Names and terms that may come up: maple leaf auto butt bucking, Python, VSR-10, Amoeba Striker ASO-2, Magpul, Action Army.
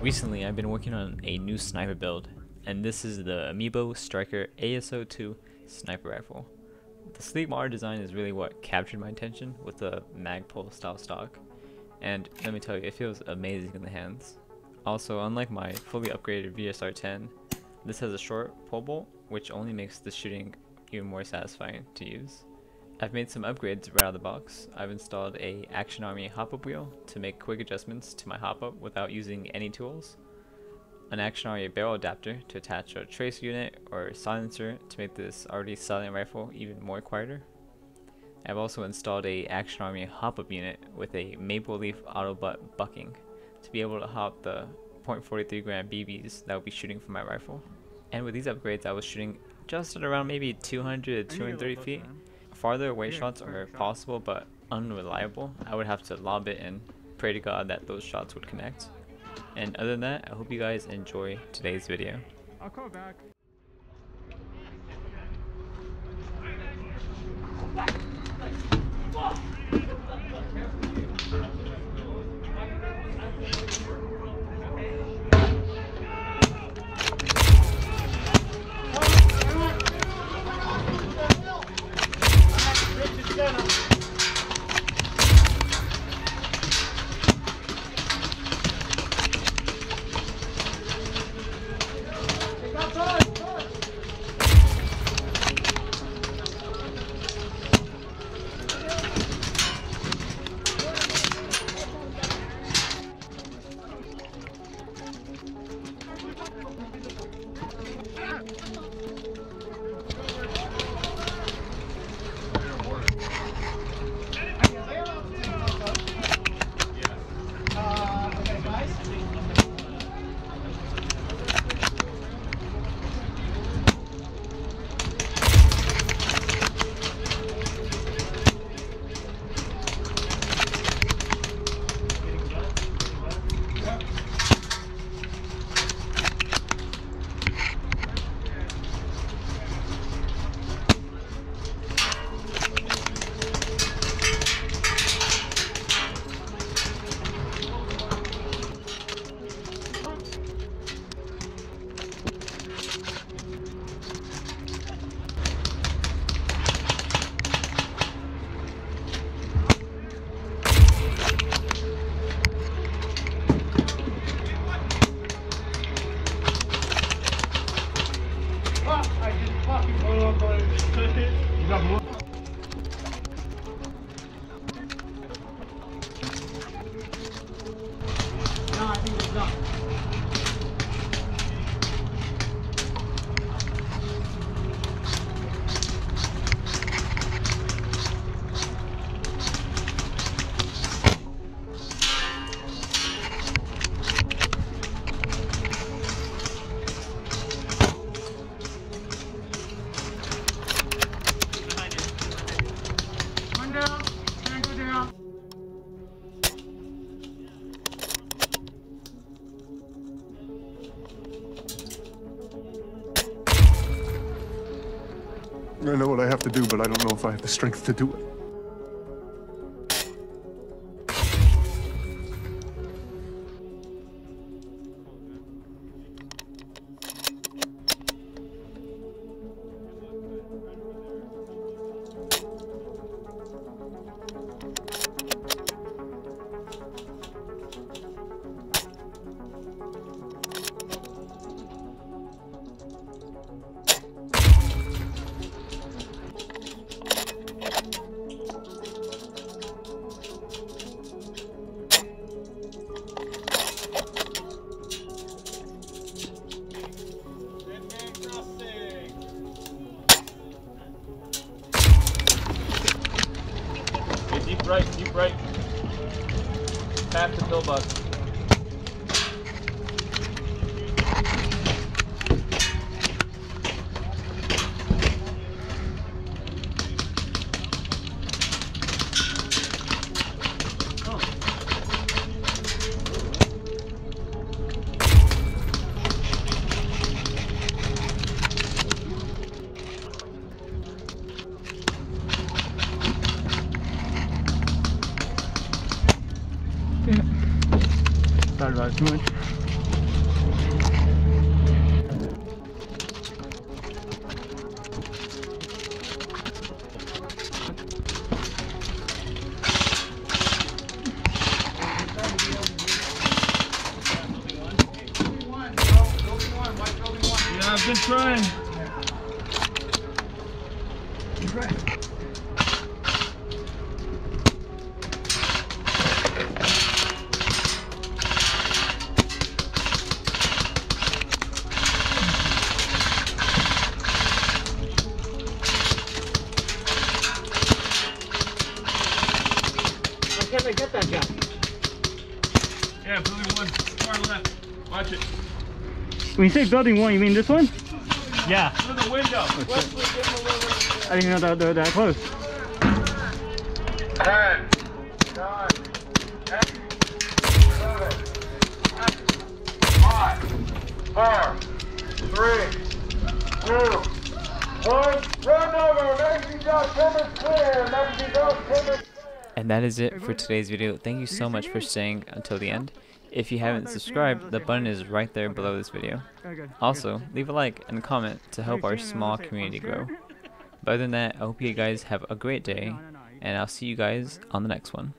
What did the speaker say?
Recently, I've been working on a new sniper build, and this is the Amoeba Striker ASO-2 sniper rifle. The sleek modern design is really what captured my attention with the Magpul style stock, and let me tell you, it feels amazing in the hands. Also, unlike my fully upgraded VSR-10, this has a short pull bolt, which only makes the shooting even more satisfying to use. I've made some upgrades right out of the box. I've installed a Action Army hop-up wheel to make quick adjustments to my hop-up without using any tools, an Action Army barrel adapter to attach a trace unit or silencer to make this already silent rifle even more quieter. I've also installed a Action Army hop-up unit with a maple leaf auto butt bucking to be able to hop the 0.43 gram BBs that I'll be shooting from my rifle. And with these upgrades, I was shooting just at around maybe 200 to 230 feet. Farther away shots are possible but unreliable. I would have to lob it and pray to God that those shots would connect. And other than that, I hope you guys enjoy today's video. I'll call back. I know what I have to do, but I don't know if I have the strength to do it. Deep right, tap the pill button. Sorry about it too much. Good trying. Good try. Why can't I get that guy? Yeah, building one, far left. Watch it. When you say building one, you mean this one? Yeah. Through the window. Okay. I didn't know that they were that close. 10, 9, 8, 7, 6, 5, 4, 3, 2, 1. Run over. Making dog timber clear. Making dog timber. And that is it for today's video. Thank you so much for staying until the end. If you haven't subscribed, the button is right there below this video. Also, leave a like and a comment to help our small community grow. But other than that, I hope you guys have a great day, and I'll see you guys on the next one.